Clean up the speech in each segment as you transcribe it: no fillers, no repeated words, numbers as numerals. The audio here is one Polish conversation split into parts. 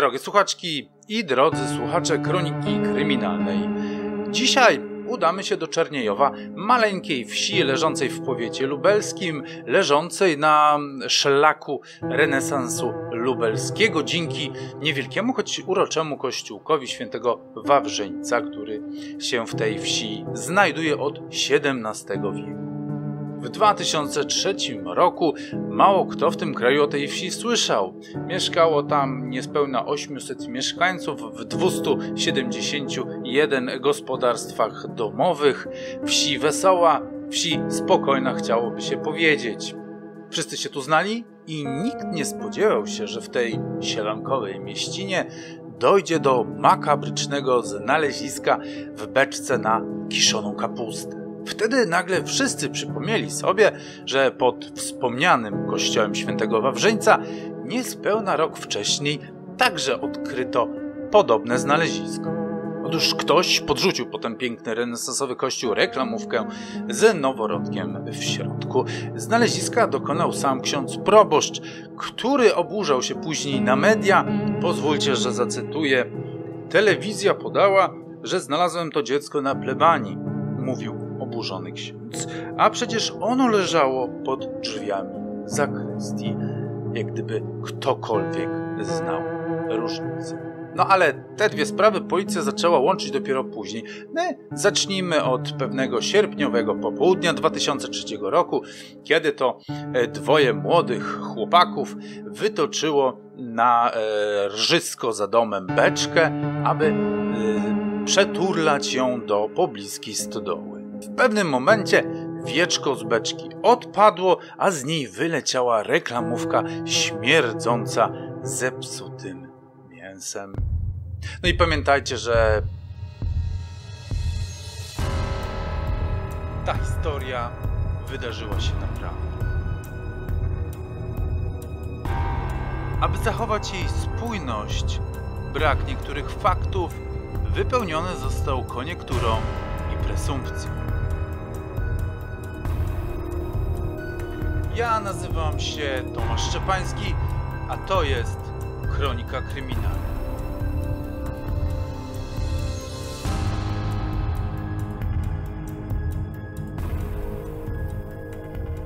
Drogie słuchaczki i drodzy słuchacze Kroniki Kryminalnej. Dzisiaj udamy się do Czerniejowa, maleńkiej wsi leżącej w powiecie lubelskim, leżącej na szlaku renesansu lubelskiego dzięki niewielkiemu, choć uroczemu kościółkowi świętego Wawrzyńca, który się w tej wsi znajduje od XVII wieku. W 2003 roku mało kto w tym kraju o tej wsi słyszał. Mieszkało tam niespełna 800 mieszkańców w 271 gospodarstwach domowych. Wsi wesoła, wsi spokojna, chciałoby się powiedzieć. Wszyscy się tu znali i nikt nie spodziewał się, że w tej sielankowej mieścinie dojdzie do makabrycznego znaleziska w beczce na kiszoną kapustę. Wtedy nagle wszyscy przypomnieli sobie, że pod wspomnianym kościołem świętego Wawrzyńca niespełna rok wcześniej także odkryto podobne znalezisko. Otóż ktoś podrzucił potem piękny renesansowy kościół reklamówkę z noworodkiem w środku. Znaleziska dokonał sam ksiądz proboszcz, który oburzał się później na media. Pozwólcie, że zacytuję. Telewizja podała, że znalazłem to dziecko na plebanii, mówił oburzony ksiądz, a przecież ono leżało pod drzwiami zakrystii, jak gdyby ktokolwiek znał różnicę. No ale te dwie sprawy policja zaczęła łączyć dopiero później. My zacznijmy od pewnego sierpniowego popołudnia 2003 roku, kiedy to dwoje młodych chłopaków wytoczyło na rżysko za domem beczkę, aby przeturlać ją do pobliskiej stodoły. W pewnym momencie wieczko z beczki odpadło, a z niej wyleciała reklamówka śmierdząca zepsutym mięsem. No i pamiętajcie, że ta historia wydarzyła się naprawdę. Aby zachować jej spójność, brak niektórych faktów wypełniony został koniekturą i presumpcją. Ja nazywam się Tomasz Szczepański, a to jest Kronika Kryminalna. .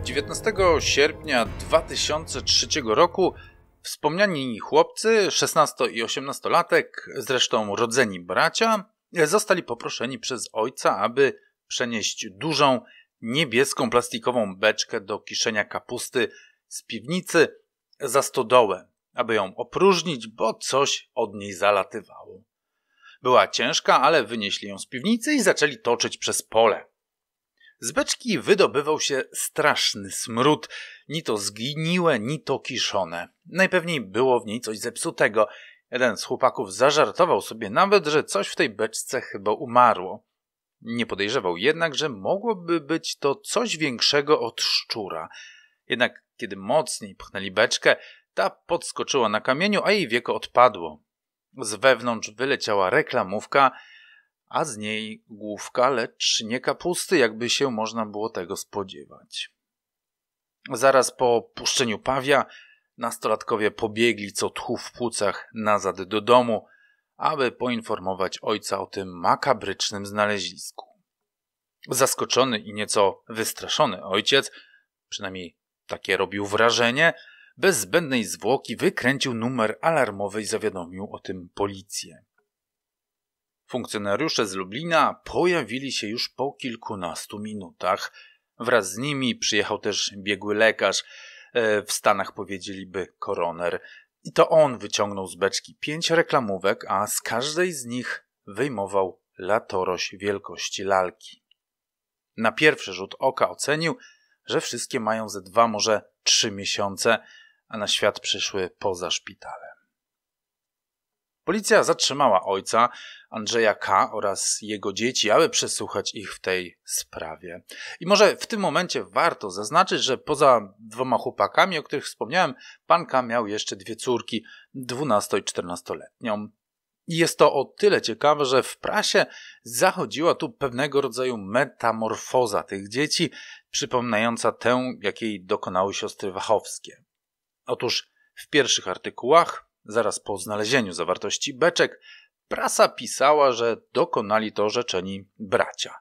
19 sierpnia 2003 roku wspomniani chłopcy, 16- i 18-latek, zresztą rodzeni bracia, zostali poproszeni przez ojca, aby przenieść dużą, niebieską plastikową beczkę do kiszenia kapusty z piwnicy za stodołę, aby ją opróżnić, bo coś od niej zalatywało. Była ciężka, ale wynieśli ją z piwnicy i zaczęli toczyć przez pole. Z beczki wydobywał się straszny smród, ni to zgniłe, ni to kiszone. Najpewniej było w niej coś zepsutego. Jeden z chłopaków zażartował sobie nawet, że coś w tej beczce chyba umarło. Nie podejrzewał jednak, że mogłoby być to coś większego od szczura. Jednak kiedy mocniej pchnęli beczkę, ta podskoczyła na kamieniu, a jej wieko odpadło. Z wewnątrz wyleciała reklamówka, a z niej główka, lecz nie kapusty, jakby się można było tego spodziewać. Zaraz po puszczeniu pawia nastolatkowie pobiegli co tchu w płucach nazad do domu, aby poinformować ojca o tym makabrycznym znalezisku. Zaskoczony i nieco wystraszony ojciec, przynajmniej takie robił wrażenie, bez zbędnej zwłoki wykręcił numer alarmowy i zawiadomił o tym policję. Funkcjonariusze z Lublina pojawili się już po kilkunastu minutach. Wraz z nimi przyjechał też biegły lekarz, w Stanach powiedzieliby koroner. I to on wyciągnął z beczki 5 reklamówek, a z każdej z nich wyjmował latoroś wielkości lalki. Na pierwszy rzut oka ocenił, że wszystkie mają ze 2, może 3 miesiące, a na świat przyszły poza szpitalem. Policja zatrzymała ojca, Andrzeja K. oraz jego dzieci, aby przesłuchać ich w tej sprawie. I może w tym momencie warto zaznaczyć, że poza 2 chłopakami, o których wspomniałem, pan K. miał jeszcze 2 córki, 12- i 14-letnią. I jest to o tyle ciekawe, że w prasie zachodziła tu pewnego rodzaju metamorfoza tych dzieci, przypominająca tę, jakiej dokonały siostry Wachowskie. Otóż w pierwszych artykułach Zaraz po znalezieniu zawartości beczek prasa pisała, że dokonali to rzeczeni bracia.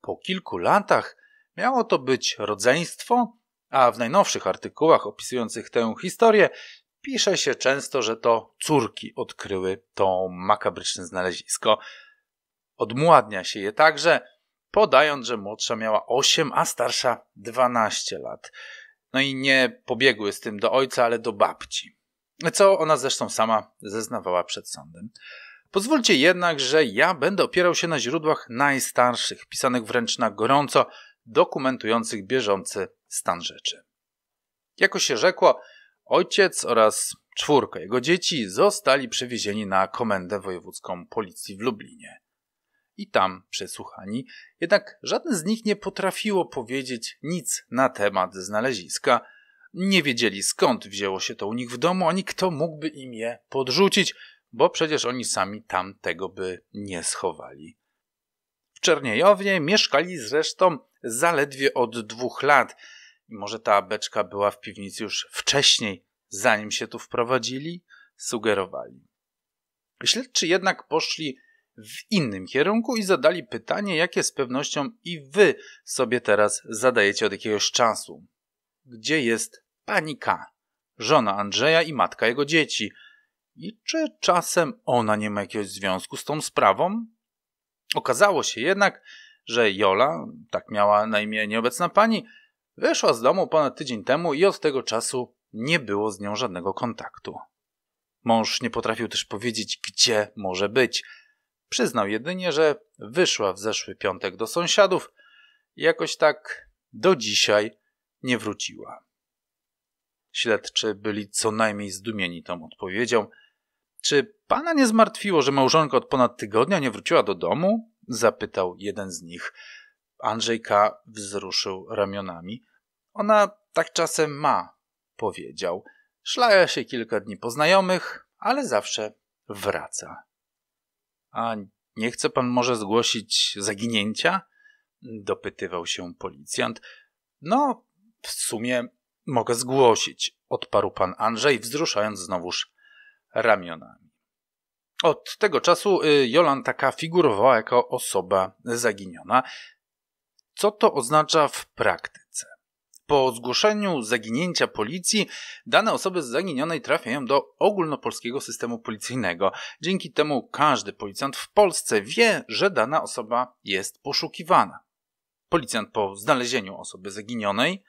Po kilku latach miało to być rodzeństwo, a w najnowszych artykułach opisujących tę historię pisze się często, że to córki odkryły to makabryczne znalezisko. Odmładnia się je także, podając, że młodsza miała 8, a starsza 12 lat. No i nie pobiegły z tym do ojca, ale do babci. Co ona zresztą sama zeznawała przed sądem. Pozwólcie jednak, że ja będę opierał się na źródłach najstarszych, pisanych wręcz na gorąco, dokumentujących bieżący stan rzeczy. Jako się rzekło, ojciec oraz 4 jego dzieci zostali przewiezieni na Komendę Wojewódzką Policji w Lublinie. I tam przesłuchani, jednak żadne z nich nie potrafiło powiedzieć nic na temat znaleziska. Nie wiedzieli, skąd wzięło się to u nich w domu, ani kto mógłby im je podrzucić, bo przecież oni sami tam tego by nie schowali. W Czerniejowie mieszkali zresztą zaledwie od 2 lat. Może ta beczka była w piwnicy już wcześniej, zanim się tu wprowadzili? Sugerowali. Śledczy jednak poszli w innym kierunku i zadali pytanie, jakie z pewnością i wy sobie teraz zadajecie od jakiegoś czasu. Gdzie jest pani K., żona Andrzeja i matka jego dzieci? I czy czasem ona nie ma jakiegoś związku z tą sprawą? Okazało się jednak, że Jola, tak miała na imię nieobecna pani, wyszła z domu ponad tydzień temu i od tego czasu nie było z nią żadnego kontaktu. Mąż nie potrafił też powiedzieć, gdzie może być. Przyznał jedynie, że wyszła w zeszły piątek do sąsiadów i jakoś tak do dzisiaj nie wróciła. Śledczy byli co najmniej zdumieni tą odpowiedzią. Czy pana nie zmartwiło, że małżonka od ponad tygodnia nie wróciła do domu? Zapytał jeden z nich. Andrzej K. wzruszył ramionami. Ona tak czasem ma, powiedział. Szlaja się kilka dni po znajomych, ale zawsze wraca. A nie chce pan może zgłosić zaginięcia? Dopytywał się policjant. No, w sumie mogę zgłosić, odparł pan Andrzej, wzruszając znowuż ramionami. Od tego czasu Jolanta K. figurowała jako osoba zaginiona. Co to oznacza w praktyce? Po zgłoszeniu zaginięcia policji dane osoby zaginionej trafiają do ogólnopolskiego systemu policyjnego. Dzięki temu każdy policjant w Polsce wie, że dana osoba jest poszukiwana. Policjant po znalezieniu osoby zaginionej,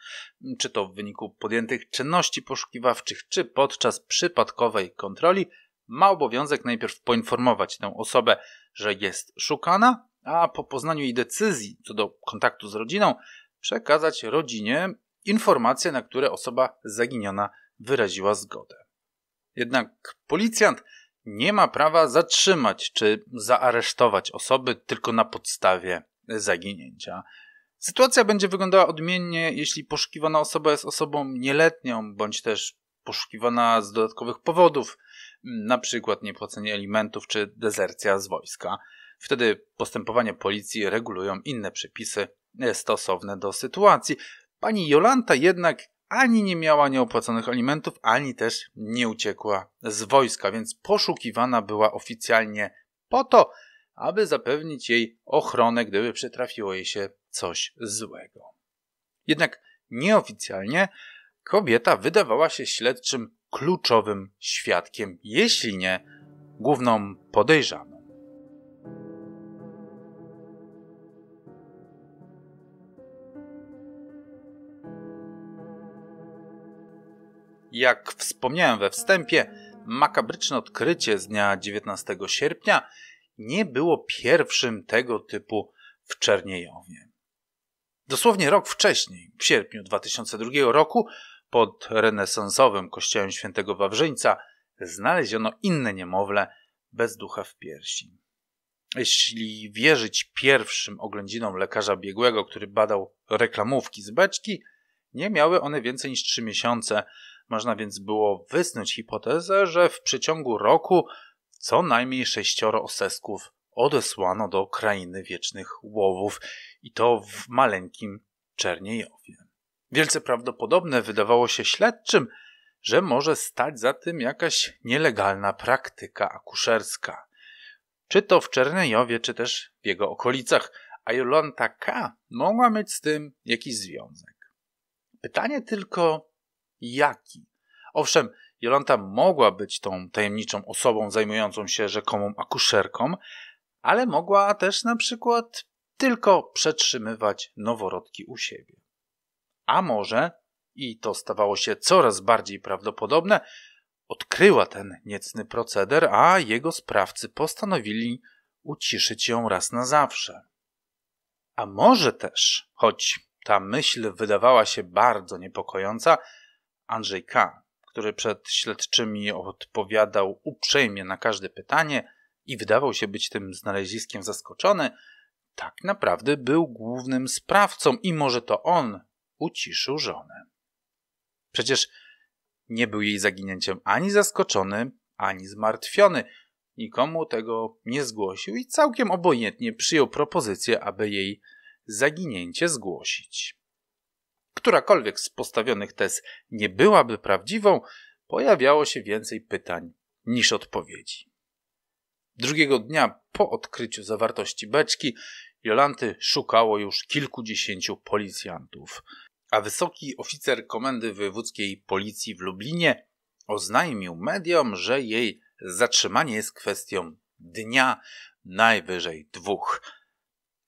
czy to w wyniku podjętych czynności poszukiwawczych, czy podczas przypadkowej kontroli, ma obowiązek najpierw poinformować tę osobę, że jest szukana, a po poznaniu jej decyzji co do kontaktu z rodziną przekazać rodzinie informacje, na które osoba zaginiona wyraziła zgodę. Jednak policjant nie ma prawa zatrzymać czy zaaresztować osoby tylko na podstawie zaginięcia. Sytuacja będzie wyglądała odmiennie, jeśli poszukiwana osoba jest osobą nieletnią, bądź też poszukiwana z dodatkowych powodów, np. niepłacenie alimentów czy dezercja z wojska. Wtedy postępowanie policji regulują inne przepisy stosowne do sytuacji. Pani Jolanta jednak ani nie miała nieopłaconych alimentów, ani też nie uciekła z wojska, więc poszukiwana była oficjalnie po to, aby zapewnić jej ochronę, gdyby przytrafiło jej się coś złego. Jednak nieoficjalnie kobieta wydawała się śledczym kluczowym świadkiem, jeśli nie główną podejrzaną. Jak wspomniałem we wstępie, makabryczne odkrycie z dnia 19 sierpnia nie było pierwszym tego typu w Czerniejowie. Dosłownie rok wcześniej, w sierpniu 2002 roku, pod renesansowym kościołem św. Wawrzyńca znaleziono inne niemowlę bez ducha w piersi. Jeśli wierzyć pierwszym oględzinom lekarza biegłego, który badał reklamówki z beczki, nie miały one więcej niż 3 miesiące. Można więc było wysnuć hipotezę, że w przeciągu roku co najmniej 6 osesków odesłano do krainy wiecznych łowów i to w maleńkim Czerniejowie. Wielce prawdopodobne wydawało się śledczym, że może stać za tym jakaś nielegalna praktyka akuszerska. Czy to w Czerniejowie, czy też w jego okolicach, a Jolanta K. mogła mieć z tym jakiś związek. Pytanie tylko, jaki? Owszem, Jolanta mogła być tą tajemniczą osobą zajmującą się rzekomą akuszerką, ale mogła też na przykład tylko przetrzymywać noworodki u siebie. A może, i to stawało się coraz bardziej prawdopodobne, odkryła ten niecny proceder, a jego sprawcy postanowili uciszyć ją raz na zawsze. A może też, choć ta myśl wydawała się bardzo niepokojąca, Andrzej K., który przed śledczymi odpowiadał uprzejmie na każde pytanie i wydawał się być tym znaleziskiem zaskoczony, tak naprawdę był głównym sprawcą i może to on uciszył żonę. Przecież nie był jej zaginięciem ani zaskoczony, ani zmartwiony. Nikomu tego nie zgłosił i całkiem obojętnie przyjął propozycję, aby jej zaginięcie zgłosić. Którakolwiek z postawionych tez nie byłaby prawdziwą, pojawiało się więcej pytań niż odpowiedzi. Drugiego dnia po odkryciu zawartości beczki Jolanty szukało już kilkudziesięciu policjantów, a wysoki oficer Komendy Wojewódzkiej Policji w Lublinie oznajmił mediom, że jej zatrzymanie jest kwestią dnia, najwyżej 2.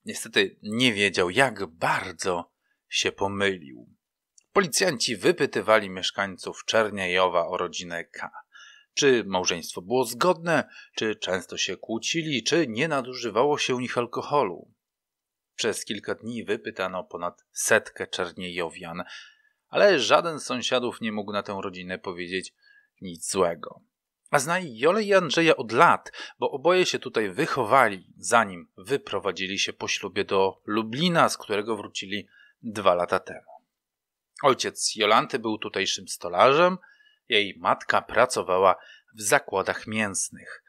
Niestety nie wiedział, jak bardzo się pomylił. Policjanci wypytywali mieszkańców Czerniejowa o rodzinę K. Czy małżeństwo było zgodne, czy często się kłócili, czy nie nadużywało się u nich alkoholu. Przez kilka dni wypytano ponad 100 Czerniejowian, ale żaden z sąsiadów nie mógł na tę rodzinę powiedzieć nic złego. A zna Jolę i Andrzeja od lat, bo oboje się tutaj wychowali, zanim wyprowadzili się po ślubie do Lublina, z którego wrócili 2 lata temu. Ojciec Jolanty był tutejszym stolarzem, jej matka pracowała w zakładach mięsnych.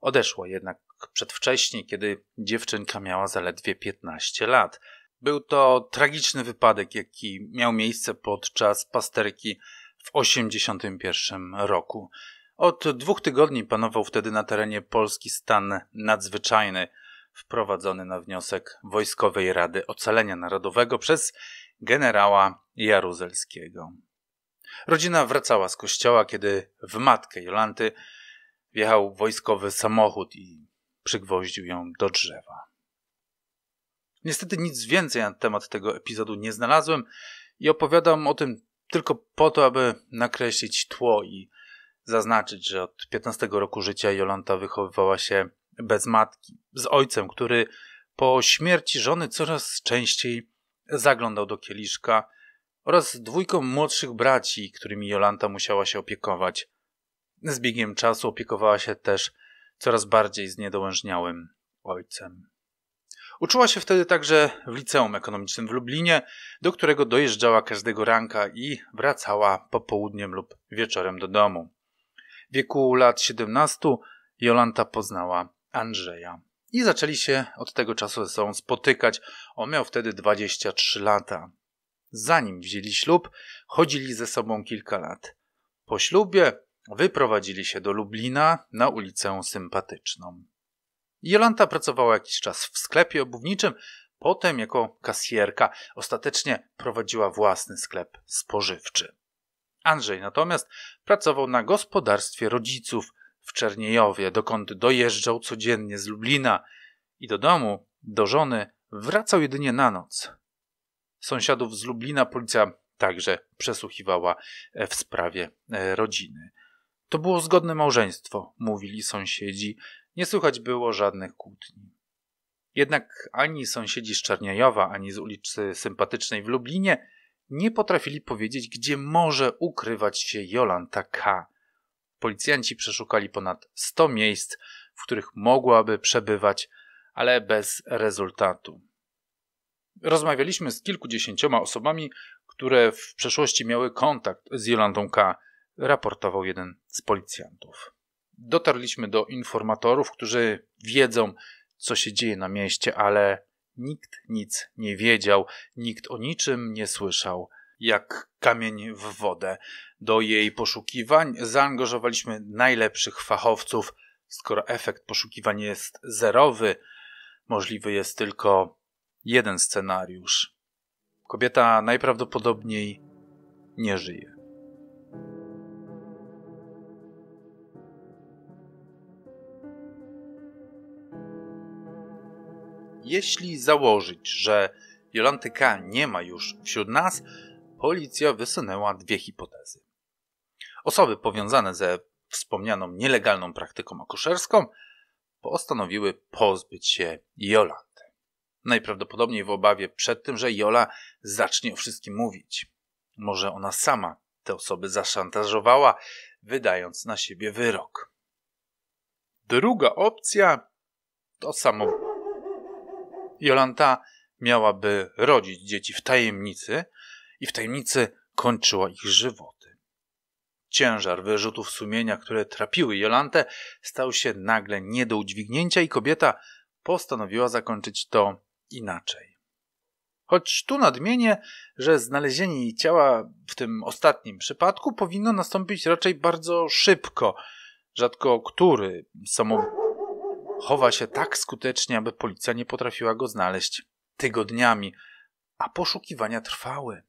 Odeszła jednak przedwcześnie, kiedy dziewczynka miała zaledwie 15 lat. Był to tragiczny wypadek, jaki miał miejsce podczas pasterki w 1981 roku. Od 2 tygodni panował wtedy na terenie Polski stan nadzwyczajny, wprowadzony na wniosek Wojskowej Rady Ocalenia Narodowego przez generała Jaruzelskiego. Rodzina wracała z kościoła, kiedy w matkę Jolanty wjechał wojskowy samochód i przygwoździł ją do drzewa. Niestety nic więcej na temat tego epizodu nie znalazłem i opowiadam o tym tylko po to, aby nakreślić tło i zaznaczyć, że od 15 roku życia Jolanta wychowywała się bez matki, z ojcem, który po śmierci żony coraz częściej zaglądał do kieliszka, oraz 2 młodszych braci, którymi Jolanta musiała się opiekować. Z biegiem czasu opiekowała się też coraz bardziej zniedołężniałym ojcem. Uczyła się wtedy także w liceum ekonomicznym w Lublinie, do którego dojeżdżała każdego ranka i wracała popołudniem lub wieczorem do domu. W wieku lat 17 Jolanta poznała Andrzeja i zaczęli się od tego czasu ze sobą spotykać. On miał wtedy 23 lata. Zanim wzięli ślub, chodzili ze sobą kilka lat. Po ślubie wyprowadzili się do Lublina na ulicę Sympatyczną. Jolanta pracowała jakiś czas w sklepie obuwniczym, potem jako kasjerka. Ostatecznie prowadziła własny sklep spożywczy. Andrzej natomiast pracował na gospodarstwie rodziców w Czerniejowie, dokąd dojeżdżał codziennie z Lublina i do domu, do żony, wracał jedynie na noc. Sąsiadów z Lublina policja także przesłuchiwała w sprawie rodziny. To było zgodne małżeństwo, mówili sąsiedzi. Nie słychać było żadnych kłótni. Jednak ani sąsiedzi z Czerniejowa, ani z ulicy Sympatycznej w Lublinie nie potrafili powiedzieć, gdzie może ukrywać się Jolanta K. Policjanci przeszukali ponad 100 miejsc, w których mogłaby przebywać, ale bez rezultatu. Rozmawialiśmy z kilkudziesięcioma osobami, które w przeszłości miały kontakt z Jolantą K., raportował jeden z policjantów. Dotarliśmy do informatorów, którzy wiedzą, co się dzieje na mieście, ale nikt nic nie wiedział, nikt o niczym nie słyszał. jak kamień w wodę. Do jej poszukiwań zaangażowaliśmy najlepszych fachowców. Skoro efekt poszukiwań jest zerowy, możliwy jest tylko jeden scenariusz. Kobieta najprawdopodobniej nie żyje. Jeśli założyć, że Jolanty K. nie ma już wśród nas, policja wysunęła dwie hipotezy. Osoby powiązane ze wspomnianą nielegalną praktyką akuszerską postanowiły pozbyć się Jolanty. Najprawdopodobniej w obawie przed tym, że Jola zacznie o wszystkim mówić. Może ona sama te osoby zaszantażowała, wydając na siebie wyrok. Druga opcja to samobójstwo. Jolanta miałaby rodzić dzieci w tajemnicy i w tajemnicy kończyła ich żywoty. Ciężar wyrzutów sumienia, które trapiły Jolantę, stał się nagle nie do udźwignięcia i kobieta postanowiła zakończyć to inaczej. Choć tu nadmienię, że znalezienie jej ciała w tym ostatnim przypadku powinno nastąpić raczej bardzo szybko. Rzadko który chowa się tak skutecznie, aby policja nie potrafiła go znaleźć tygodniami, a poszukiwania trwały.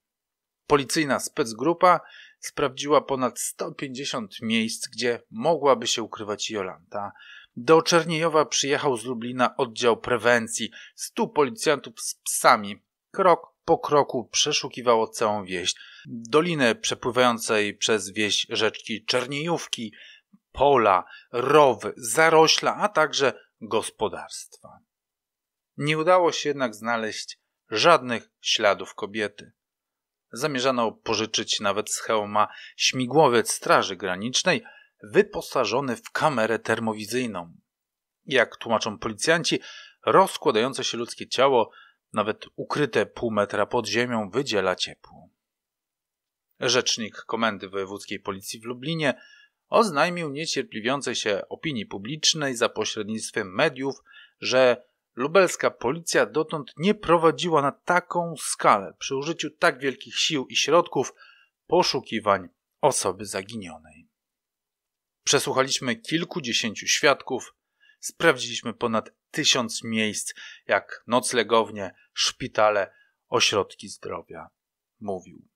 Policyjna specgrupa sprawdziła ponad 150 miejsc, gdzie mogłaby się ukrywać Jolanta. Do Czerniejowa przyjechał z Lublina oddział prewencji. 100 policjantów z psami krok po kroku przeszukiwało całą wieś. Dolinę przepływającej przez wieś rzeczki Czerniejówki, pola, rowy, zarośla, a także gospodarstwa. Nie udało się jednak znaleźć żadnych śladów kobiety. Zamierzano pożyczyć nawet z hełma śmigłowiec Straży Granicznej wyposażony w kamerę termowizyjną. Jak tłumaczą policjanci, rozkładające się ludzkie ciało, nawet ukryte pół metra pod ziemią, wydziela ciepło. Rzecznik Komendy Wojewódzkiej Policji w Lublinie oznajmił niecierpliwiącej się opinii publicznej za pośrednictwem mediów, że lubelska policja dotąd nie prowadziła na taką skalę przy użyciu tak wielkich sił i środków poszukiwań osoby zaginionej. Przesłuchaliśmy kilkudziesięciu świadków, sprawdziliśmy ponad 1000 miejsc, jak noclegownie, szpitale, ośrodki zdrowia, mówił.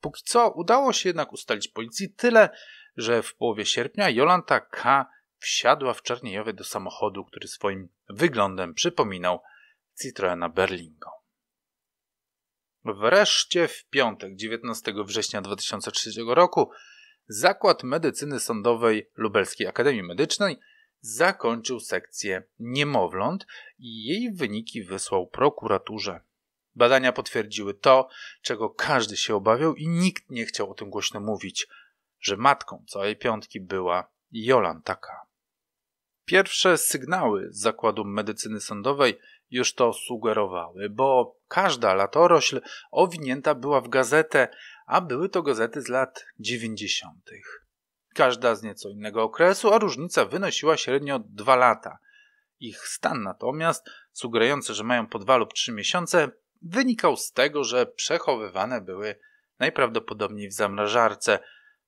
Póki co udało się jednak ustalić policji tyle, że w połowie sierpnia Jolanta K. wsiadła w Czerniejowie do samochodu, który swoim wyglądem przypominał Citroena Berlingo. Wreszcie w piątek, 19 września 2003 roku, Zakład Medycyny Sądowej Lubelskiej Akademii Medycznej zakończył sekcję niemowląt i jej wyniki wysłał prokuraturze. Badania potwierdziły to, czego każdy się obawiał i nikt nie chciał o tym głośno mówić, że matką całej piątki była Jolanta K. Pierwsze sygnały z Zakładu Medycyny Sądowej już to sugerowały, bo każda latorośl owinięta była w gazetę, a były to gazety z lat 90. Każda z nieco innego okresu, a różnica wynosiła średnio 2 lata. Ich stan natomiast, sugerujący, że mają po 2 lub 3 miesiące, wynikał z tego, że przechowywane były najprawdopodobniej w zamrażarce,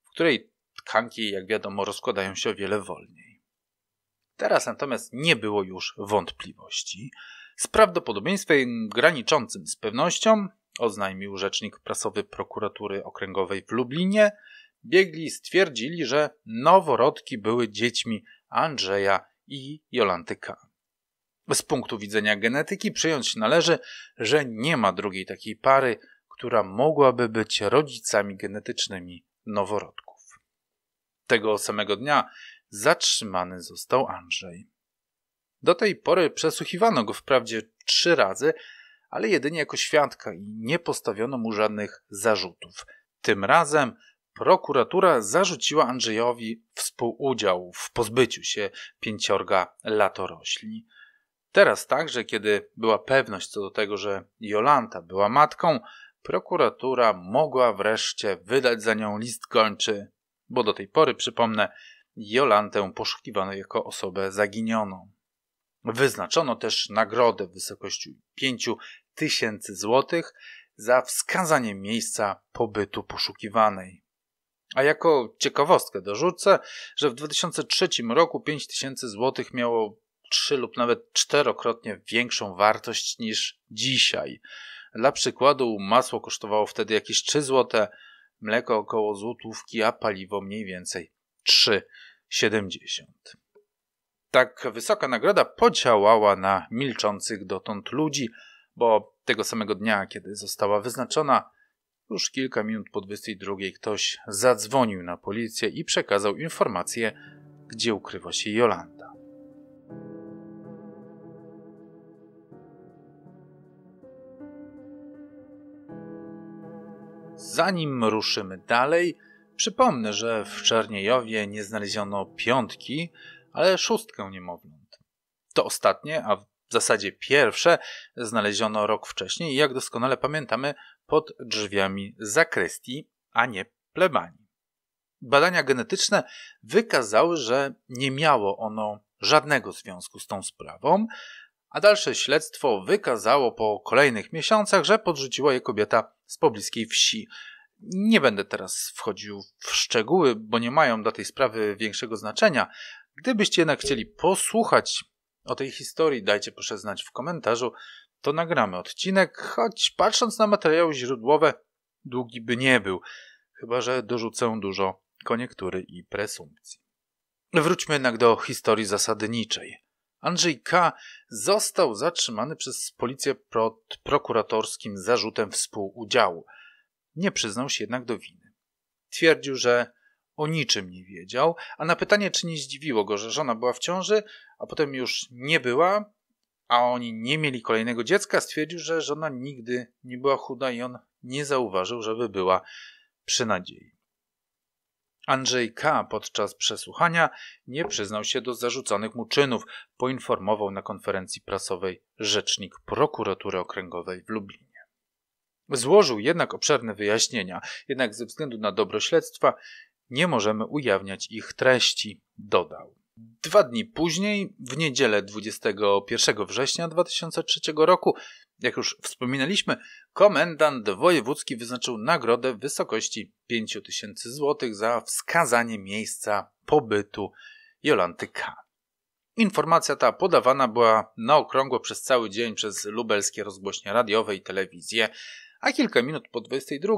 w której tkanki, jak wiadomo, rozkładają się o wiele wolniej. Teraz natomiast nie było już wątpliwości. Z prawdopodobieństwem graniczącym z pewnością, oznajmił rzecznik prasowy prokuratury okręgowej w Lublinie, biegli stwierdzili, że noworodki były dziećmi Andrzeja i Jolanty K. Z punktu widzenia genetyki przyjąć należy, że nie ma drugiej takiej pary, która mogłaby być rodzicami genetycznymi noworodków. Tego samego dnia zatrzymany został Andrzej. Do tej pory przesłuchiwano go wprawdzie 3 razy, ale jedynie jako świadka i nie postawiono mu żadnych zarzutów. Tym razem prokuratura zarzuciła Andrzejowi współudział w pozbyciu się 5 latorośli. Teraz także, kiedy była pewność co do tego, że Jolanta była matką, prokuratura mogła wreszcie wydać za nią list gończy, bo do tej pory, przypomnę, Jolantę poszukiwano jako osobę zaginioną. Wyznaczono też nagrodę w wysokości 5000 złotych za wskazanie miejsca pobytu poszukiwanej. A jako ciekawostkę dorzucę, że w 2003 roku 5000 zł miało 3 lub nawet 4-krotnie większą wartość niż dzisiaj. Dla przykładu masło kosztowało wtedy jakieś 3 zł, mleko około złotówki, a paliwo mniej więcej 3,70. Tak wysoka nagroda podziałała na milczących dotąd ludzi, bo tego samego dnia, kiedy została wyznaczona, już kilka minut po 22 ktoś zadzwonił na policję i przekazał informację, gdzie ukrywa się Jolanta. Zanim ruszymy dalej, przypomnę, że w Czerniejowie nie znaleziono 5, ale 6 niemowląt. To ostatnie, a w zasadzie pierwsze, znaleziono rok wcześniej i jak doskonale pamiętamy, pod drzwiami zakrystii, a nie plebanii. Badania genetyczne wykazały, że nie miało ono żadnego związku z tą sprawą, a dalsze śledztwo wykazało po kolejnych miesiącach, że podrzuciła je kobieta z pobliskiej wsi. Nie będę teraz wchodził w szczegóły, bo nie mają dla tej sprawy większego znaczenia. Gdybyście jednak chcieli posłuchać o tej historii, dajcie proszę znać w komentarzu, to nagramy odcinek, choć patrząc na materiały źródłowe długi by nie był, chyba że dorzucę dużo koniektury i presumpcji. Wróćmy jednak do historii zasadniczej. Andrzej K. został zatrzymany przez policję pod prokuratorskim zarzutem współudziału. Nie przyznał się jednak do winy. Twierdził, że o niczym nie wiedział, a na pytanie, czy nie zdziwiło go, że żona była w ciąży, a potem już nie była, a oni nie mieli kolejnego dziecka, stwierdził, że żona nigdy nie była chuda i on nie zauważył, żeby była przy nadziei. Andrzej K. podczas przesłuchania nie przyznał się do zarzucanych mu czynów, poinformował na konferencji prasowej rzecznik prokuratury okręgowej w Lublinie. Złożył jednak obszerne wyjaśnienia, jednak ze względu na dobro śledztwa nie możemy ujawniać ich treści, dodał. 2 dni później, w niedzielę 21 września 2003 roku, jak już wspominaliśmy, komendant wojewódzki wyznaczył nagrodę w wysokości 5000 zł za wskazanie miejsca pobytu Jolanty K. Informacja ta podawana była na okrągło przez cały dzień przez lubelskie rozgłośnie radiowe i telewizję, a kilka minut po 22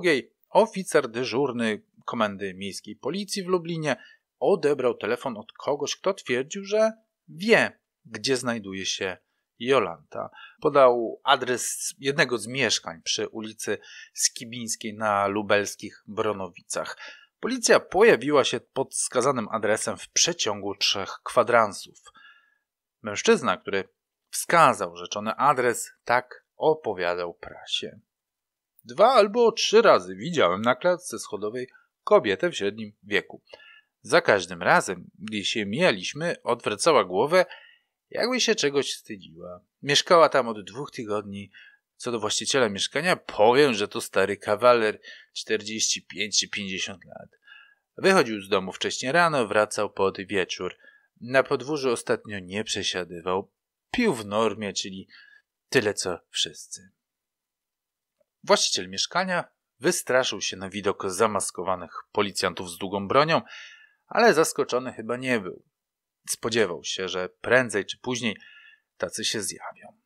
oficer dyżurny Komendy Miejskiej Policji w Lublinie odebrał telefon od kogoś, kto twierdził, że wie, gdzie znajduje się Jolanta. Podał adres jednego z mieszkań przy ulicy Skibińskiej na lubelskich Bronowicach. Policja pojawiła się pod wskazanym adresem w przeciągu 3 kwadransów. Mężczyzna, który wskazał rzeczony adres, tak opowiadał prasie. 2 albo 3 razy widziałem na klatce schodowej kobietę w średnim wieku. Za każdym razem, gdy się mijaliśmy, odwracała głowę, jakby się czegoś wstydziła. Mieszkała tam od 2 tygodni. Co do właściciela mieszkania, powiem, że to stary kawaler, 45 czy 50 lat. Wychodził z domu wcześnie rano, wracał pod wieczór. Na podwórzu ostatnio nie przesiadywał. Pił w normie, czyli tyle co wszyscy. Właściciel mieszkania wystraszył się na widok zamaskowanych policjantów z długą bronią, ale zaskoczony chyba nie był. Spodziewał się, że prędzej czy później tacy się zjawią.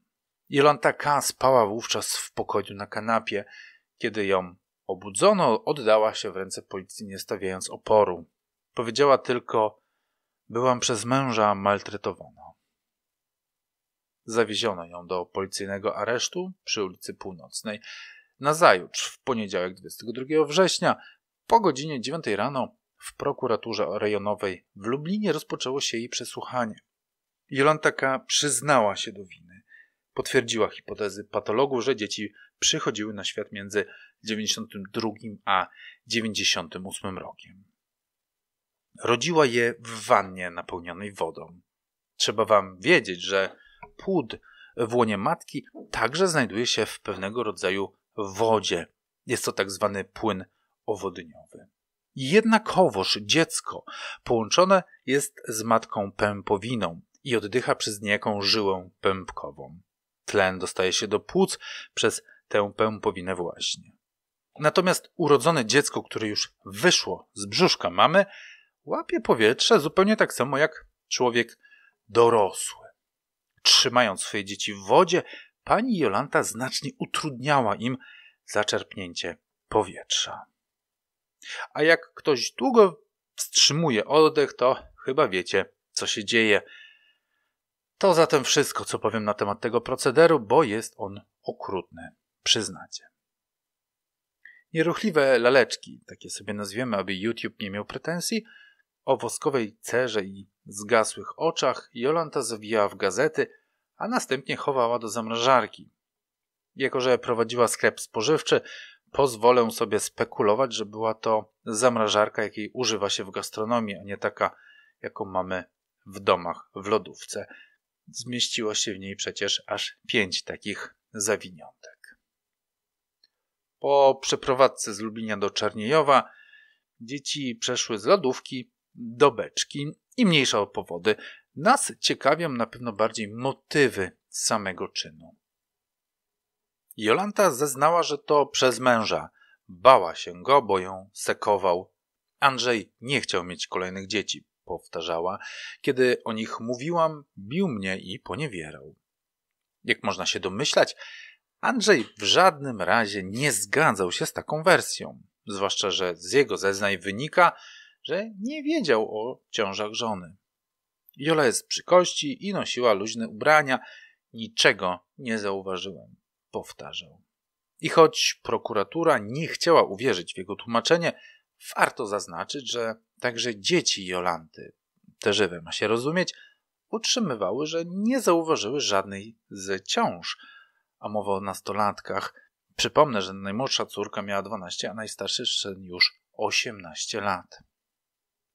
Jolanta K. spała wówczas w pokoju na kanapie. Kiedy ją obudzono, oddała się w ręce policji, nie stawiając oporu. Powiedziała tylko: byłam przez męża maltretowana. Zawieziono ją do policyjnego aresztu przy ulicy Północnej. Nazajutrz, w poniedziałek 22 września, po godzinie 9 rano w prokuraturze rejonowej w Lublinie rozpoczęło się jej przesłuchanie. Jolanta K. przyznała się do winy. Potwierdziła hipotezy patologów, że dzieci przychodziły na świat między 92 a 98 rokiem. Rodziła je w wannie napełnionej wodą. Trzeba wam wiedzieć, że płód w łonie matki także znajduje się w pewnego rodzaju wodzie. Jest to tak zwany płyn owodniowy. Jednakowoż dziecko połączone jest z matką pępowiną i oddycha przez niejaką żyłę pępkową. Tlen dostaje się do płuc przez tę pępowinę właśnie. Natomiast urodzone dziecko, które już wyszło z brzuszka mamy, łapie powietrze zupełnie tak samo jak człowiek dorosły. Trzymając swoje dzieci w wodzie, pani Jolanta znacznie utrudniała im zaczerpnięcie powietrza. A jak ktoś długo wstrzymuje oddech, to chyba wiecie, co się dzieje. To zatem wszystko, co powiem na temat tego procederu, bo jest on okrutny, przyznacie. Nieruchliwe laleczki, takie sobie nazwiemy, aby YouTube nie miał pretensji, o woskowej cerze i zgasłych oczach Jolanta zawijała w gazety, a następnie chowała do zamrażarki. Jako że prowadziła sklep spożywczy, pozwolę sobie spekulować, że była to zamrażarka, jakiej używa się w gastronomii, a nie taka, jaką mamy w domach w lodówce. Zmieściło się w niej przecież aż 5 takich zawiniątek. Po przeprowadzce z Lublinia do Czerniejowa dzieci przeszły z lodówki do beczki i mniejsza o powody. Nas ciekawią na pewno bardziej motywy samego czynu. Jolanta zeznała, że to przez męża. Bała się go, bo ją sekował. Andrzej nie chciał mieć kolejnych dzieci, powtarzała. Kiedy o nich mówiłam, bił mnie i poniewierał. Jak można się domyślać, Andrzej w żadnym razie nie zgadzał się z taką wersją. Zwłaszcza, że z jego zeznań wynika, że nie wiedział o ciążach żony. Jola jest przy kości i nosiła luźne ubrania. Niczego nie zauważyłem, powtarzał. I choć prokuratura nie chciała uwierzyć w jego tłumaczenie, warto zaznaczyć, że także dzieci Jolanty, te żywe ma się rozumieć, utrzymywały, że nie zauważyły żadnej z ciąż, a mowa o nastolatkach. Przypomnę, że najmłodsza córka miała 12, a najstarszy syn już 18 lat.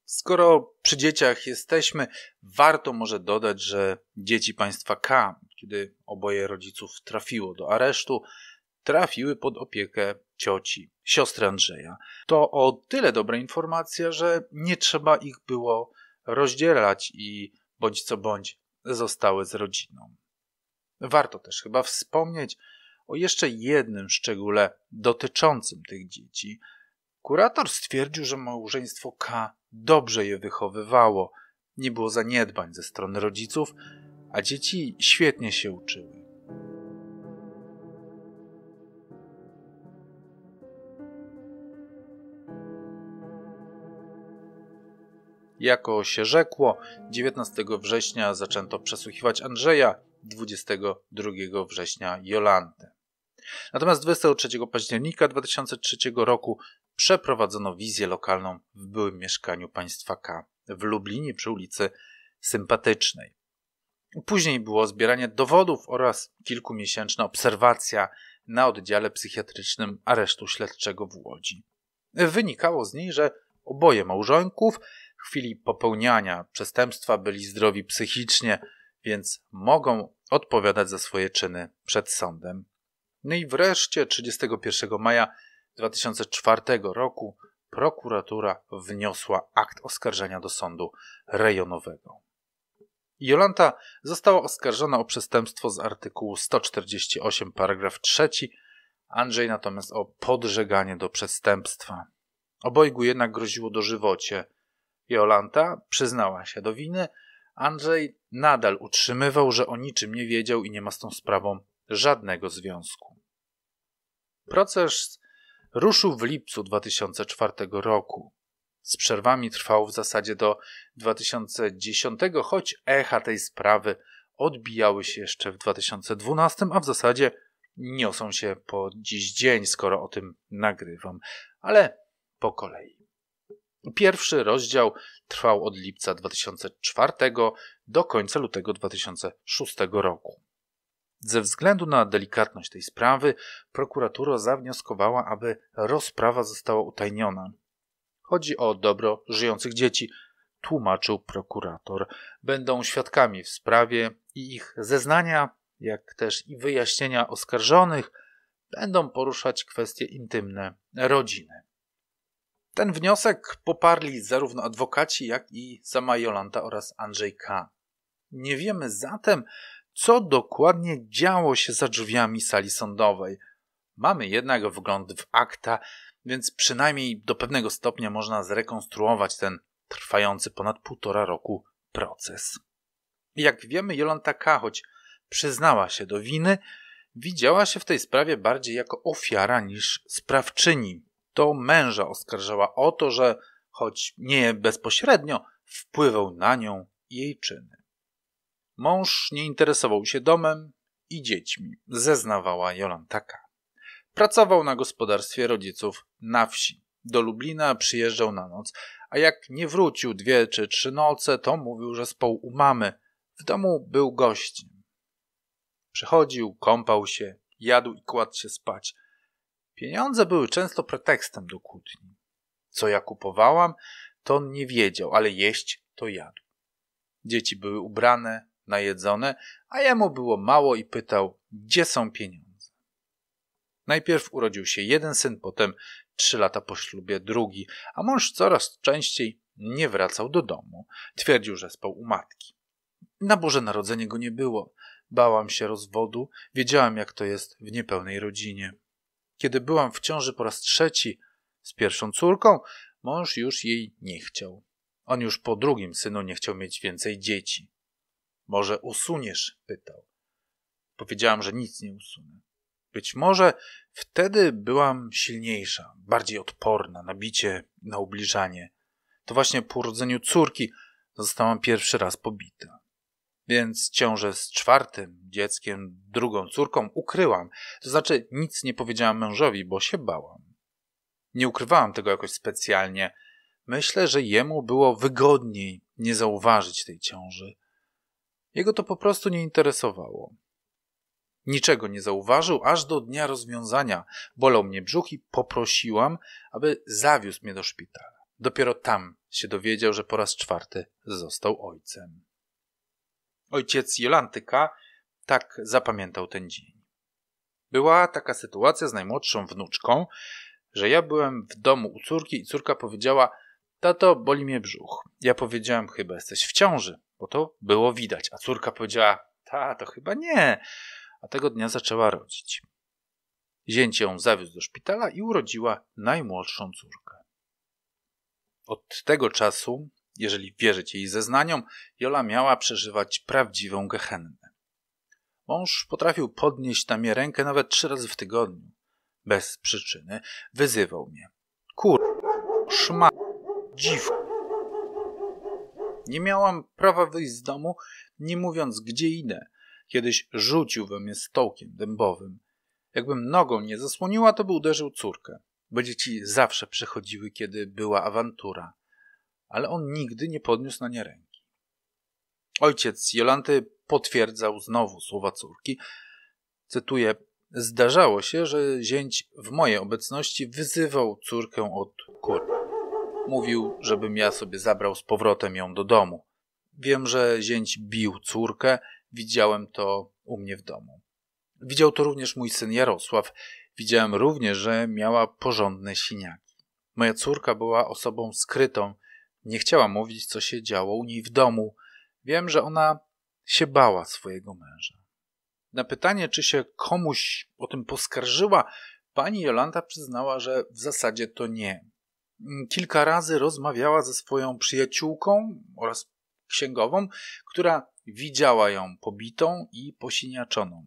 Skoro przy dzieciach jesteśmy, warto może dodać, że dzieci państwa K., kiedy oboje rodziców trafiło do aresztu, trafiły pod opiekę cioci, siostry Andrzeja. To o tyle dobra informacja, że nie trzeba ich było rozdzielać i bądź co bądź zostały z rodziną. Warto też chyba wspomnieć o jeszcze jednym szczególe dotyczącym tych dzieci. Kurator stwierdził, że małżeństwo K. dobrze je wychowywało, nie było zaniedbań ze strony rodziców, a dzieci świetnie się uczyły. Jako się rzekło, 19 września zaczęto przesłuchiwać Andrzeja, 22 września Jolantę. Natomiast 23 października 2003 roku przeprowadzono wizję lokalną w byłym mieszkaniu państwa K. w Lublinie przy ulicy Sympatycznej. Później było zbieranie dowodów oraz kilkumiesięczna obserwacja na oddziale psychiatrycznym aresztu śledczego w Łodzi. Wynikało z niej, że oboje małżonków w chwili popełniania przestępstwa byli zdrowi psychicznie, więc mogą odpowiadać za swoje czyny przed sądem. No i wreszcie 31 maja 2004 roku prokuratura wniosła akt oskarżenia do sądu rejonowego. Jolanta została oskarżona o przestępstwo z artykułu 148 paragraf 3, Andrzej natomiast o podżeganie do przestępstwa. Obojgu jednak groziło dożywocie. Jolanta przyznała się do winy, Andrzej nadal utrzymywał, że o niczym nie wiedział i nie ma z tą sprawą żadnego związku. Proces ruszył w lipcu 2004 roku. Z przerwami trwał w zasadzie do 2010, choć echa tej sprawy odbijały się jeszcze w 2012, a w zasadzie niosą się po dziś dzień, skoro o tym nagrywam. Ale po kolei. Pierwszy rozdział trwał od lipca 2004 do końca lutego 2006 roku. Ze względu na delikatność tej sprawy prokuratura zawnioskowała, aby rozprawa została utajniona. Chodzi o dobro żyjących dzieci, tłumaczył prokurator. Będą świadkami w sprawie i ich zeznania, jak też i wyjaśnienia oskarżonych, będą poruszać kwestie intymne rodziny. Ten wniosek poparli zarówno adwokaci, jak i sama Jolanta oraz Andrzej K. Nie wiemy zatem, co dokładnie działo się za drzwiami sali sądowej. Mamy jednak wgląd w akta, więc przynajmniej do pewnego stopnia można zrekonstruować ten trwający ponad 1,5 roku proces. Jak wiemy, Jolanta K., choć przyznała się do winy, widziała się w tej sprawie bardziej jako ofiara niż sprawczyni. To męża oskarżała o to, że choć nie bezpośrednio, wpływał na nią i jej czyny. Mąż nie interesował się domem i dziećmi, zeznawała Jolanta K. Pracował na gospodarstwie rodziców na wsi. Do Lublina przyjeżdżał na noc, a jak nie wrócił 2 czy 3 noce, to mówił, że spał u mamy. W domu był gościem. Przychodził, kąpał się, jadł i kładł się spać. Pieniądze były często pretekstem do kłótni. Co ja kupowałam, to on nie wiedział, ale jeść to jadł. Dzieci były ubrane, najedzone, a jemu było mało i pytał, gdzie są pieniądze. Najpierw urodził się 1 syn, potem 3 lata po ślubie drugi, a mąż coraz częściej nie wracał do domu. Twierdził, że spał u matki. Na Boże Narodzenie go nie było. Bałam się rozwodu, wiedziałam jak to jest w niepełnej rodzinie. Kiedy byłam w ciąży po raz 3 z pierwszą córką, mąż już jej nie chciał. On już po 2. synu nie chciał mieć więcej dzieci. Może usuniesz? Pytał. Powiedziałam, że nic nie usunę. Być może wtedy byłam silniejsza, bardziej odporna na bicie, na ubliżanie. To właśnie po urodzeniu córki zostałam pierwszy raz pobita. Więc ciążę z 4. dzieckiem, 2. córką ukryłam. To znaczy nic nie powiedziałam mężowi, bo się bałam. Nie ukrywałam tego jakoś specjalnie. Myślę, że jemu było wygodniej nie zauważyć tej ciąży. Jego to po prostu nie interesowało. Niczego nie zauważył aż do dnia rozwiązania. Bolał mnie brzuch i poprosiłam, aby zawiózł mnie do szpitala. Dopiero tam się dowiedział, że po raz 4 został ojcem. Ojciec Jolanty K. tak zapamiętał ten dzień. Była taka sytuacja z najmłodszą wnuczką, że ja byłem w domu u córki i córka powiedziała: tato, boli mnie brzuch. Ja powiedziałem: chyba jesteś w ciąży, bo to było widać. A córka powiedziała: tato, chyba nie. A tego dnia zaczęła rodzić. Zięcie ją zawiózł do szpitala i urodziła najmłodszą córkę. Od tego czasu, jeżeli wierzyć jej zeznaniom, Jola miała przeżywać prawdziwą gehennę. Mąż potrafił podnieść na mnie rękę nawet 3 razy w tygodniu. Bez przyczyny wyzywał mnie. Kur... szma... dziw... Nie miałam prawa wyjść z domu, nie mówiąc gdzie idę. Kiedyś rzucił we mnie stołkiem dębowym. Jakbym nogą nie zasłoniła, to by uderzył córkę, bo dzieci zawsze przychodziły, kiedy była awantura. Ale on nigdy nie podniósł na nie ręki. Ojciec Jolanty potwierdzał znowu słowa córki. Cytuję: zdarzało się, że zięć w mojej obecności wyzywał córkę od kur. Mówił, żebym ja sobie zabrał z powrotem ją do domu. Wiem, że zięć bił córkę, widziałem to u mnie w domu. Widział to również mój syn Jarosław. Widziałem również, że miała porządne siniaki. Moja córka była osobą skrytą. Nie chciała mówić, co się działo u niej w domu. Wiem, że ona się bała swojego męża. Na pytanie, czy się komuś o tym poskarżyła, pani Jolanta przyznała, że w zasadzie to nie. Kilka razy rozmawiała ze swoją przyjaciółką oraz księgową, która widziała ją pobitą i posiniaczoną.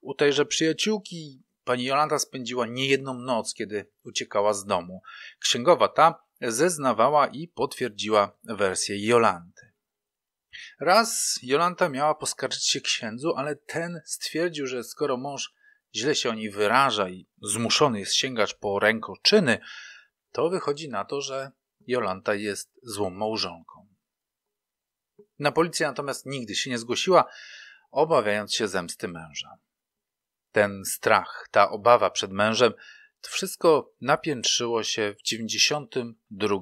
U tejże przyjaciółki pani Jolanta spędziła niejedną noc, kiedy uciekała z domu. Księgowa ta zeznawała i potwierdziła wersję Jolanty. Raz Jolanta miała poskarżyć się księdzu, ale ten stwierdził, że skoro mąż źle się o niej wyraża i zmuszony jest sięgać po rękoczyny, to wychodzi na to, że Jolanta jest złą małżonką. Na policję natomiast nigdy się nie zgłosiła, obawiając się zemsty męża. Ten strach, ta obawa przed mężem, to wszystko napiętrzyło się w 92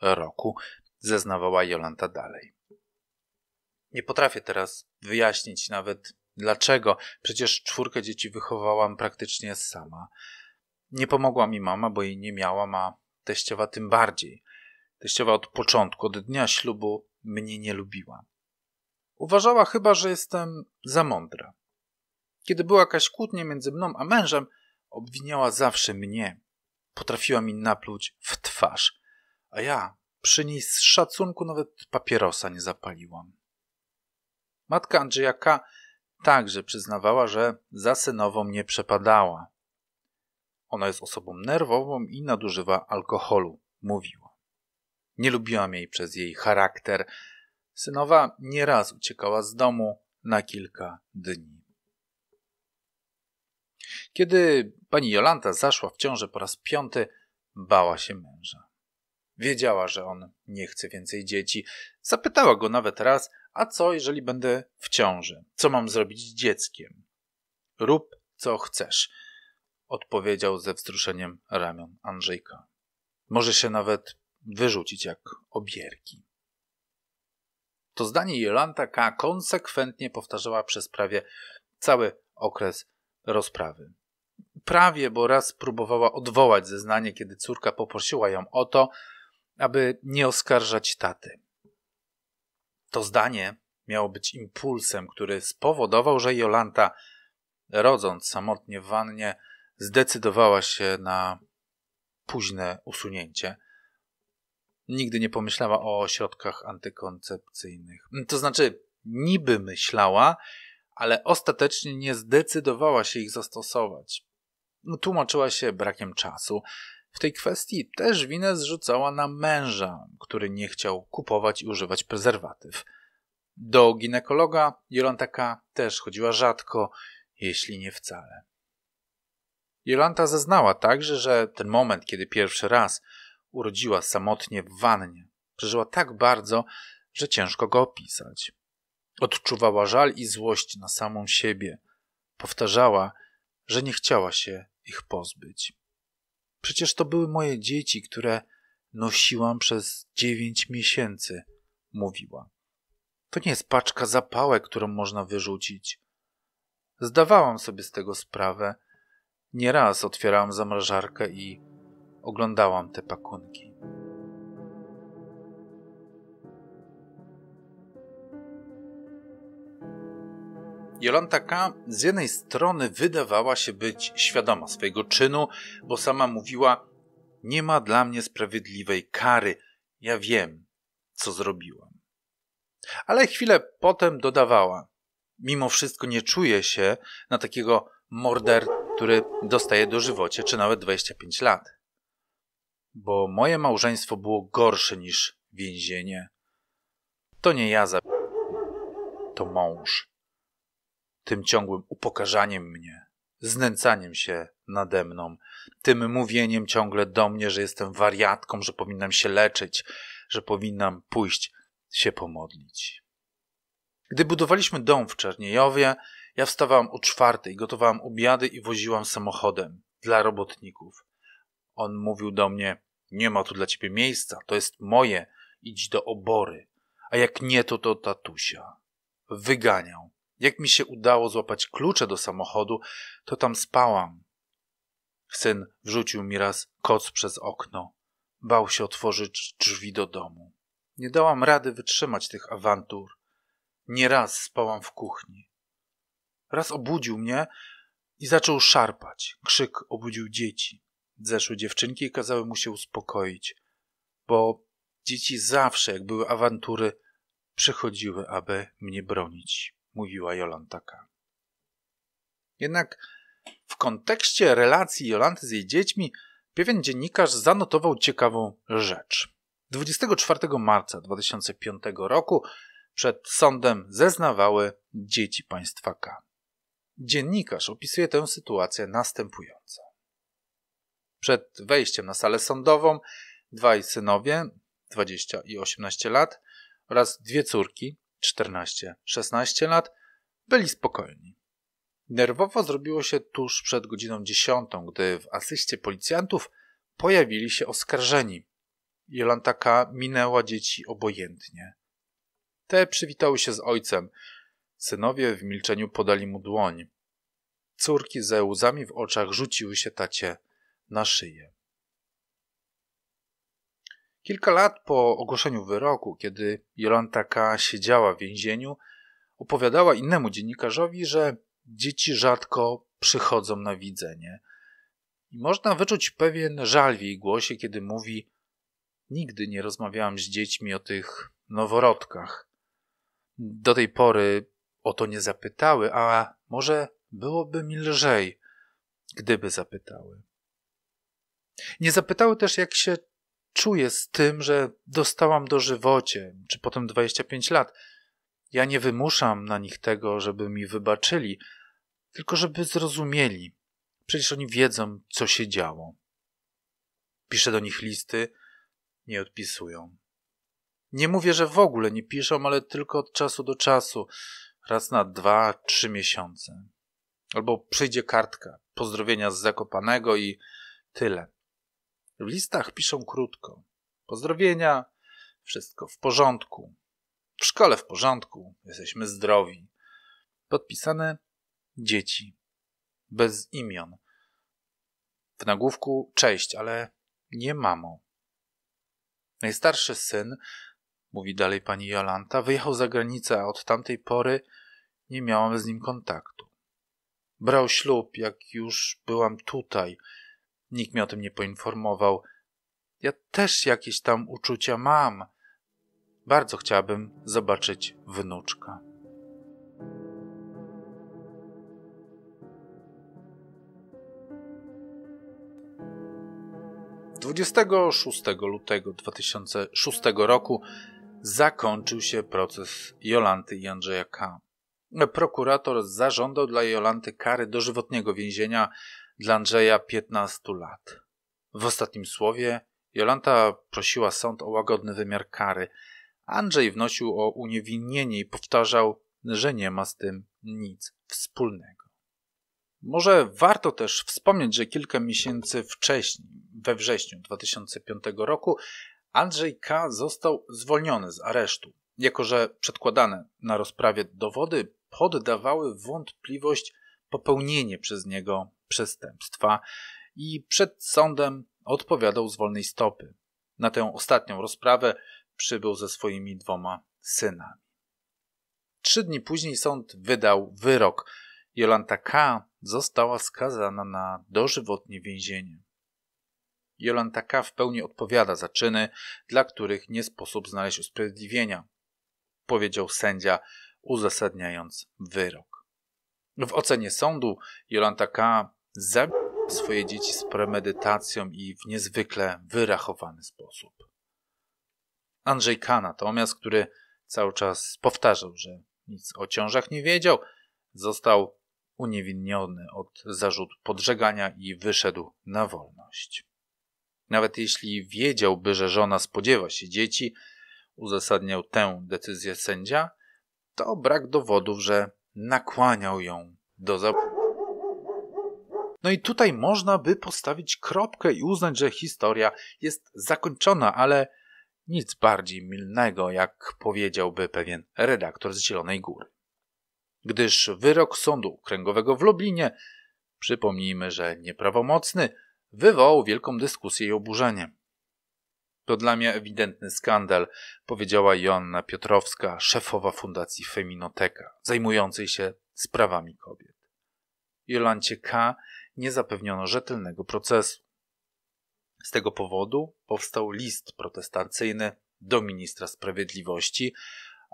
roku, zeznawała Jolanta dalej. Nie potrafię teraz wyjaśnić nawet dlaczego, przecież 4 dzieci wychowałam praktycznie sama. Nie pomogła mi mama, bo jej nie miałam, a teściowa tym bardziej. Teściowa od początku, od dnia ślubu mnie nie lubiła. Uważała chyba, że jestem za mądra. Kiedy była jakaś kłótnia między mną a mężem, Obwiniała zawsze mnie. Potrafiła mi napluć w twarz, a ja przy niej z szacunku nawet papierosa nie zapaliłam. Matka Andrzeja K. także przyznawała, że za synową nie przepadała. Ona jest osobą nerwową i nadużywa alkoholu, mówiła. Nie lubiłam jej przez jej charakter. Synowa nieraz uciekała z domu na kilka dni. Kiedy pani Jolanta zaszła w ciążę po raz 5, bała się męża. Wiedziała, że on nie chce więcej dzieci. Zapytała go nawet raz, a co, jeżeli będę w ciąży? Co mam zrobić z dzieckiem? Rób, co chcesz, odpowiedział ze wzruszeniem ramion Andrzejka. Może się nawet wyrzucić jak obierki. To zdanie Jolanta K. konsekwentnie powtarzała przez prawie cały okres rozprawy. Prawie, bo raz próbowała odwołać zeznanie, kiedy córka poprosiła ją o to, aby nie oskarżać taty. To zdanie miało być impulsem, który spowodował, że Jolanta, rodząc samotnie w wannie, zdecydowała się na późne usunięcie. Nigdy nie pomyślała o środkach antykoncepcyjnych. To znaczy, niby myślała, ale ostatecznie nie zdecydowała się ich zastosować. Tłumaczyła się brakiem czasu. W tej kwestii też winę zrzucała na męża, który nie chciał kupować i używać prezerwatyw. Do ginekologa Jolanta K. też chodziła rzadko, jeśli nie wcale. Jolanta zeznała także, że ten moment, kiedy pierwszy raz urodziła samotnie w wannie, przeżyła tak bardzo, że ciężko go opisać. Odczuwała żal i złość na samą siebie. Powtarzała, że nie chciała się ich pozbyć. Przecież to były moje dzieci, które nosiłam przez 9 miesięcy, mówiła. To nie jest paczka zapałek, którą można wyrzucić. Zdawałam sobie z tego sprawę. Nieraz otwierałam zamrażarkę i oglądałam te pakunki. Jolanta K. z jednej strony wydawała się być świadoma swojego czynu, bo sama mówiła: nie ma dla mnie sprawiedliwej kary, ja wiem, co zrobiłam. Ale chwilę potem dodawała: mimo wszystko nie czuję się na takiego mordercę, który dostaje dożywocie czy nawet 25 lat. Bo moje małżeństwo było gorsze niż więzienie. To nie ja zabiłem, to mąż. Tym ciągłym upokarzaniem mnie, znęcaniem się nade mną, tym mówieniem ciągle do mnie, że jestem wariatką, że powinnam się leczyć, że powinnam pójść się pomodlić. Gdy budowaliśmy dom w Czerniejowie, ja wstawałam o 4:00, gotowałam obiady i woziłam samochodem dla robotników. On mówił do mnie: nie ma tu dla ciebie miejsca, to jest moje, idź do obory, a jak nie, to do tatusia. Wyganiał. Jak mi się udało złapać klucze do samochodu, to tam spałam. Syn wrzucił mi raz koc przez okno. Bał się otworzyć drzwi do domu. Nie dałam rady wytrzymać tych awantur. Nieraz spałam w kuchni. Raz obudził mnie i zaczął szarpać. Krzyk obudził dzieci. Zeszły dziewczynki i kazały mu się uspokoić, bo dzieci zawsze, jak były awantury, przychodziły, aby mnie bronić, mówiła Jolanta K. Jednak w kontekście relacji Jolanty z jej dziećmi pewien dziennikarz zanotował ciekawą rzecz. 24 marca 2005 roku przed sądem zeznawały dzieci państwa K. Dziennikarz opisuje tę sytuację następująco. Przed wejściem na salę sądową dwaj synowie, 20 i 18 lat, oraz 2 córki, 14-16 lat, byli spokojni. Nerwowo zrobiło się tuż przed godziną 10:00, gdy w asyście policjantów pojawili się oskarżeni. Jolanta K. minęła dzieci obojętnie. Te przywitały się z ojcem. Synowie w milczeniu podali mu dłoń. Córki ze łzami w oczach rzuciły się tacie na szyję. Kilka lat po ogłoszeniu wyroku, kiedy Jolanta K. siedziała w więzieniu, opowiadała innemu dziennikarzowi, że dzieci rzadko przychodzą na widzenie. I można wyczuć pewien żal w jej głosie, kiedy mówi: nigdy nie rozmawiałam z dziećmi o tych noworodkach. Do tej pory o to nie zapytały, a może byłoby mi lżej, gdyby zapytały. Nie zapytały też, jak się czuję z tym, że dostałam dożywocie, czy potem 25 lat. Ja nie wymuszam na nich tego, żeby mi wybaczyli, tylko żeby zrozumieli. Przecież oni wiedzą, co się działo. Piszę do nich listy, nie odpisują. Nie mówię, że w ogóle nie piszą, ale tylko od czasu do czasu, raz na 2-3 miesiące. Albo przyjdzie kartka pozdrowienia z Zakopanego i tyle. W listach piszą krótko. Pozdrowienia, wszystko w porządku. W szkole w porządku, jesteśmy zdrowi. Podpisane dzieci. Bez imion. W nagłówku cześć, ale nie mamo. Najstarszy syn, mówi dalej pani Jolanta, wyjechał za granicę, a od tamtej pory nie miałam z nim kontaktu. Brał ślub, jak już byłam tutaj. Nikt mnie o tym nie poinformował. Ja też jakieś tam uczucia mam. Bardzo chciałabym zobaczyć wnuczka. Lutego 26 2006 roku zakończył się proces Jolanty i Andrzeja K. Prokurator zażądał dla Jolanty kary dożywotniego więzienia, dla Andrzeja 15 lat. W ostatnim słowie Jolanta prosiła sąd o łagodny wymiar kary. Andrzej wnosił o uniewinnienie i powtarzał, że nie ma z tym nic wspólnego. Może warto też wspomnieć, że kilka miesięcy wcześniej, we wrześniu 2005 roku, Andrzej K. został zwolniony z aresztu, jako że przedkładane na rozprawie dowody poddawały wątpliwość popełnienie przez niego przestępstwa i przed sądem odpowiadał z wolnej stopy. Na tę ostatnią rozprawę przybył ze swoimi 2 synami. 3 dni później sąd wydał wyrok. Jolanta K. została skazana na dożywotnie więzienie. Jolanta K. w pełni odpowiada za czyny, dla których nie sposób znaleźć usprawiedliwienia, powiedział sędzia, uzasadniając wyrok. W ocenie sądu Jolanta K. zabiła swoje dzieci z premedytacją i w niezwykle wyrachowany sposób. Andrzej K. natomiast, który cały czas powtarzał, że nic o ciążach nie wiedział, został uniewinniony od zarzutu podżegania i wyszedł na wolność. Nawet jeśli wiedziałby, że żona spodziewa się dzieci, uzasadniał tę decyzję sędzia, to brak dowodów, że nakłaniał ją do zabójstwa. No i tutaj można by postawić kropkę i uznać, że historia jest zakończona, ale nic bardziej mylnego, jak powiedziałby pewien redaktor z Zielonej Góry. Gdyż wyrok Sądu Okręgowego w Lublinie, przypomnijmy, że nieprawomocny, wywołał wielką dyskusję i oburzenie. To dla mnie ewidentny skandal, powiedziała Joanna Piotrowska, szefowa fundacji Feminoteka, zajmującej się sprawami kobiet. Jolancie K. nie zapewniono rzetelnego procesu. Z tego powodu powstał list protestacyjny do ministra sprawiedliwości,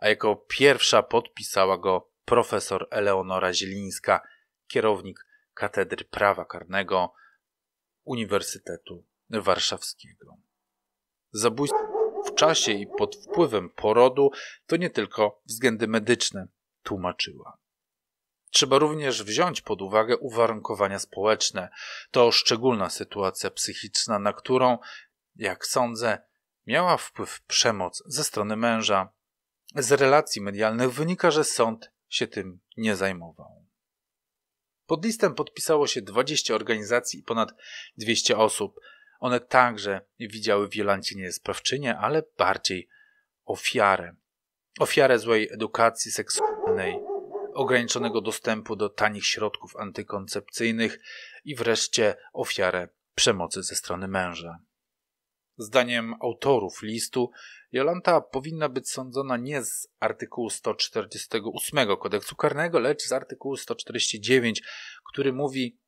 a jako pierwsza podpisała go profesor Eleonora Zielińska, kierownik Katedry Prawa Karnego Uniwersytetu Warszawskiego. Zabójstwo w czasie i pod wpływem porodu to nie tylko względy medyczne, tłumaczyła. Trzeba również wziąć pod uwagę uwarunkowania społeczne. To szczególna sytuacja psychiczna, na którą, jak sądzę, miała wpływ przemoc ze strony męża. Z relacji medialnych wynika, że sąd się tym nie zajmował. Pod listem podpisało się 20 organizacji i ponad 200 osób. One także widziały w Jolancie nie sprawczynię, ale bardziej ofiarę. Ofiarę złej edukacji seksualnej, ograniczonego dostępu do tanich środków antykoncepcyjnych i wreszcie ofiarę przemocy ze strony męża. Zdaniem autorów listu Jolanta powinna być sądzona nie z artykułu 148 kodeksu karnego, lecz z artykułu 149, który mówi: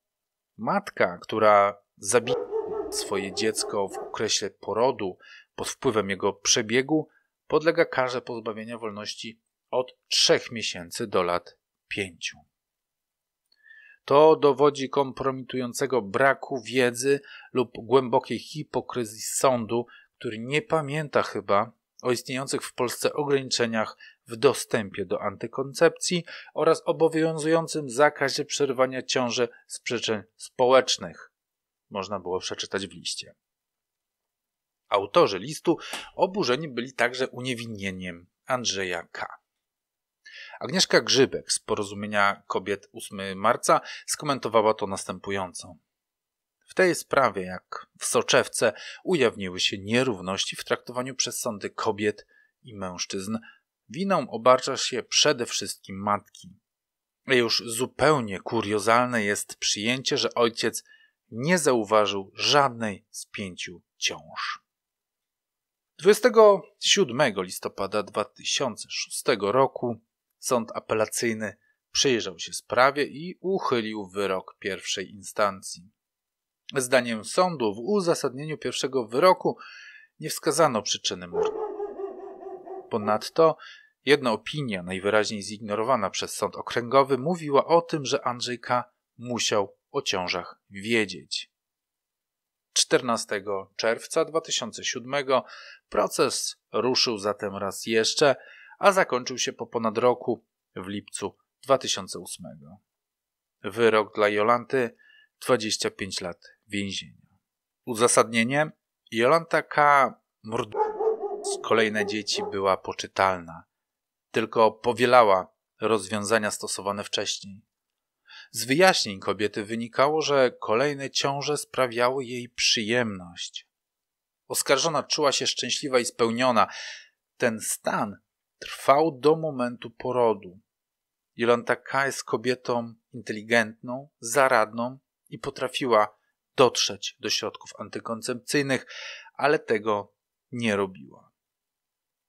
matka, która zabija swoje dziecko w okresie porodu pod wpływem jego przebiegu, podlega karze pozbawienia wolności od 3 miesięcy do lat 5. To dowodzi kompromitującego braku wiedzy lub głębokiej hipokryzji sądu, który nie pamięta chyba o istniejących w Polsce ograniczeniach w dostępie do antykoncepcji oraz obowiązującym zakazie przerywania ciąży z przyczyn społecznych. Można było przeczytać w liście. Autorzy listu oburzeni byli także uniewinnieniem Andrzeja K. Agnieszka Grzybek z Porozumienia Kobiet 8 marca skomentowała to następująco. W tej sprawie, jak w soczewce, ujawniły się nierówności w traktowaniu przez sądy kobiet i mężczyzn. Winą obarcza się przede wszystkim matki. A już zupełnie kuriozalne jest przyjęcie, że ojciec nie zauważył żadnej z 5 ciąż. 27 listopada 2006 roku Sąd Apelacyjny przyjrzał się sprawie i uchylił wyrok pierwszej instancji. Zdaniem sądu w uzasadnieniu pierwszego wyroku nie wskazano przyczyny mordu. Ponadto jedna opinia, najwyraźniej zignorowana przez Sąd Okręgowy, mówiła o tym, że Andrzej K. musiał o ciążach wiedzieć. 14 czerwca 2007 proces ruszył zatem raz jeszcze, a zakończył się po ponad roku w lipcu 2008. Wyrok dla Jolanty 25 lat więzienia. Uzasadnienie: Jolanta K. z kolejne dzieci była poczytalna, tylko powielała rozwiązania stosowane wcześniej. Z wyjaśnień kobiety wynikało, że kolejne ciąże sprawiały jej przyjemność. Oskarżona czuła się szczęśliwa i spełniona. Ten stan trwał do momentu porodu. Jolanta K. jest kobietą inteligentną, zaradną i potrafiła dotrzeć do środków antykoncepcyjnych, ale tego nie robiła.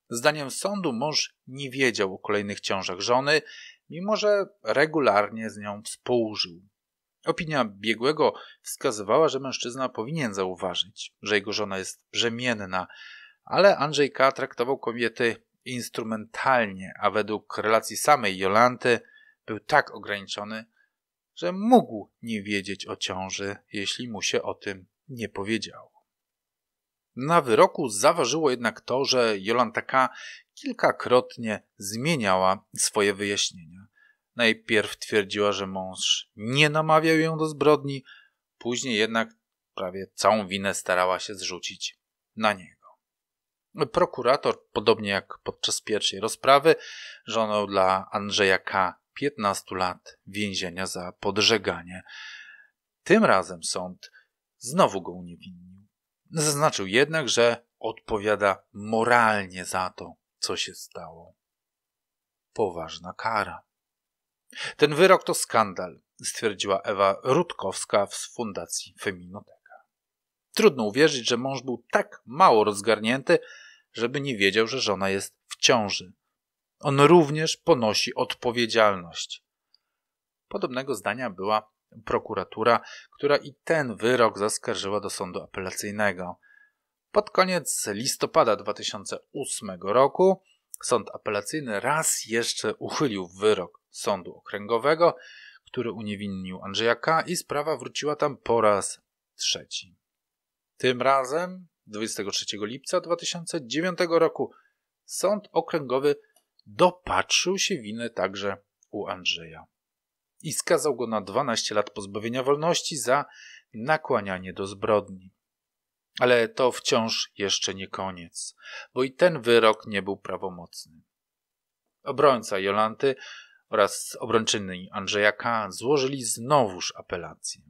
Zdaniem sądu mąż nie wiedział o kolejnych ciążach żony, mimo że regularnie z nią współżył. Opinia biegłego wskazywała, że mężczyzna powinien zauważyć, że jego żona jest brzemienna, ale Andrzej K. traktował kobiety instrumentalnie, a według relacji samej Jolanty był tak ograniczony, że mógł nie wiedzieć o ciąży, jeśli mu się o tym nie powiedziało. Na wyroku zaważyło jednak to, że Jolanta K. kilkakrotnie zmieniała swoje wyjaśnienia. Najpierw twierdziła, że mąż nie namawiał ją do zbrodni, później jednak prawie całą winę starała się zrzucić na niego. Prokurator, podobnie jak podczas pierwszej rozprawy, żądał dla Andrzeja K. 15 lat więzienia za podżeganie. Tym razem sąd znowu go uniewinnił. Zaznaczył jednak, że odpowiada moralnie za to, co się stało. Poważna kara. Ten wyrok to skandal, stwierdziła Ewa Rutkowska z Fundacji Feminoteka. Trudno uwierzyć, że mąż był tak mało rozgarnięty, żeby nie wiedział, że żona jest w ciąży. On również ponosi odpowiedzialność. Podobnego zdania była prokuratura, która i ten wyrok zaskarżyła do sądu apelacyjnego. Pod koniec listopada 2008 roku sąd apelacyjny raz jeszcze uchylił wyrok sądu okręgowego, który uniewinnił Andrzeja K. i sprawa wróciła tam po raz 3. Tym razem 23 lipca 2009 roku sąd okręgowy dopatrzył się winy także u Andrzeja i skazał go na 12 lat pozbawienia wolności za nakłanianie do zbrodni. Ale to wciąż jeszcze nie koniec, bo i ten wyrok nie był prawomocny. Obrońca Jolanty oraz obrończyni Andrzeja K. złożyli znowuż apelację.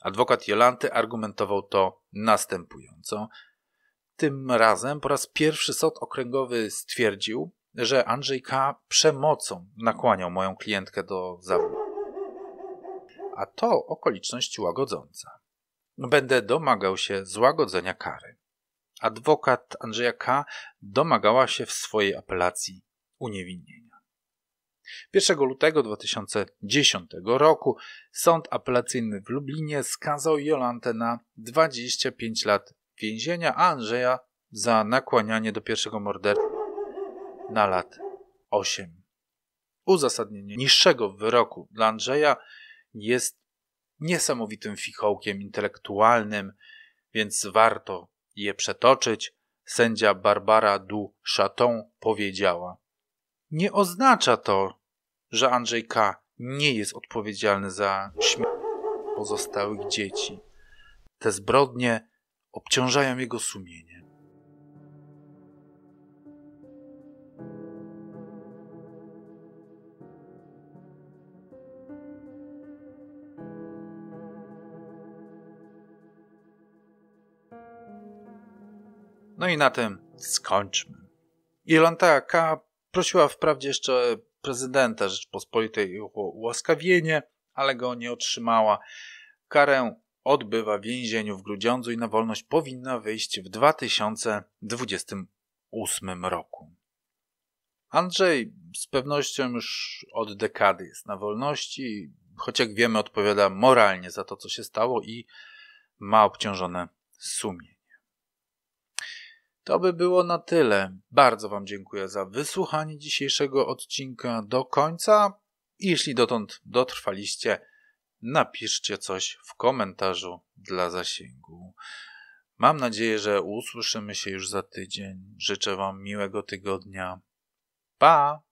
Adwokat Jolanty argumentował to następująco. Tym razem po raz pierwszy sąd okręgowy stwierdził, że Andrzej K. przemocą nakłaniał moją klientkę do zabójstwa. A to okoliczność łagodząca. Będę domagał się złagodzenia kary. Adwokat Andrzeja K. domagała się w swojej apelacji uniewinnienia. 1 lutego 2010 roku Sąd Apelacyjny w Lublinie skazał Jolantę na 25 lat więzienia, a Andrzeja za nakłanianie do pierwszego morderstwa na lat 8. Uzasadnienie niższego wyroku dla Andrzeja jest niesamowitym fichołkiem intelektualnym, więc warto je przetoczyć. Sędzia Barbara Du Chaton powiedziała: nie oznacza to, że Andrzej K. nie jest odpowiedzialny za śmierć pozostałych dzieci. Te zbrodnie obciążają jego sumienie. No i na tym skończmy. Jolanta K. prosiła wprawdzie jeszcze prezydenta Rzeczpospolitej o ułaskawienie, ale go nie otrzymała. Karę odbywa w więzieniu w Grudziądzu i na wolność powinna wyjść w 2028 roku. Andrzej z pewnością już od dekady jest na wolności, choć jak wiemy odpowiada moralnie za to, co się stało i ma obciążone sumienie. To by było na tyle. Bardzo Wam dziękuję za wysłuchanie dzisiejszego odcinka do końca. Jeśli dotąd dotrwaliście, napiszcie coś w komentarzu dla zasięgu. Mam nadzieję, że usłyszymy się już za tydzień. Życzę Wam miłego tygodnia. Pa!